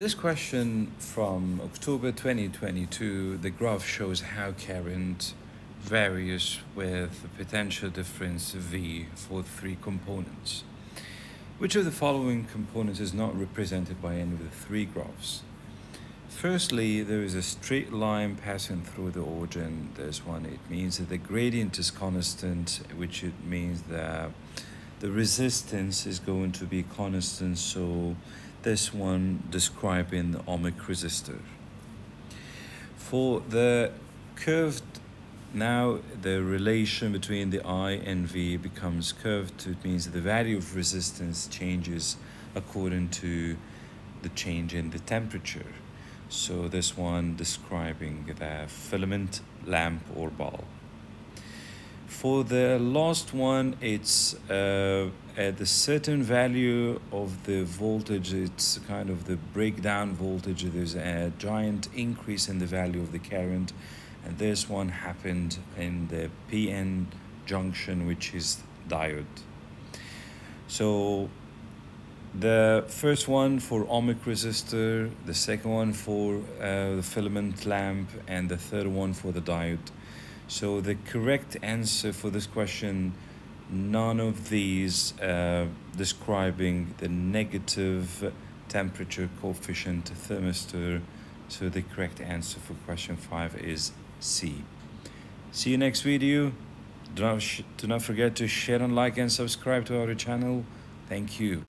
This question from October 2022, the graph shows how current varies with the potential difference V for three components. Which of the following components is not represented by any of the three graphs? Firstly, there is a straight line passing through the origin. There's one, it means that the gradient is constant, which it means that the resistance is going to be constant, so this one describing the ohmic resistor. For the curved, now the relation between the I and V becomes curved. It means that the value of resistance changes according to the change in the temperature. So this one describing the filament, lamp or bulb. For the last one, it's at a certain value of the voltage, it's kind of the breakdown voltage, there's a giant increase in the value of the current, and this one happened in the PN junction, which is diode. So the first one for ohmic resistor, the second one for the filament lamp, and the third one for the diode. So the correct answer for this question, none of these describing the negative temperature coefficient thermistor. So the correct answer for question 5 is C. See you next video. Do not forget to share and like and subscribe to our channel. Thank you.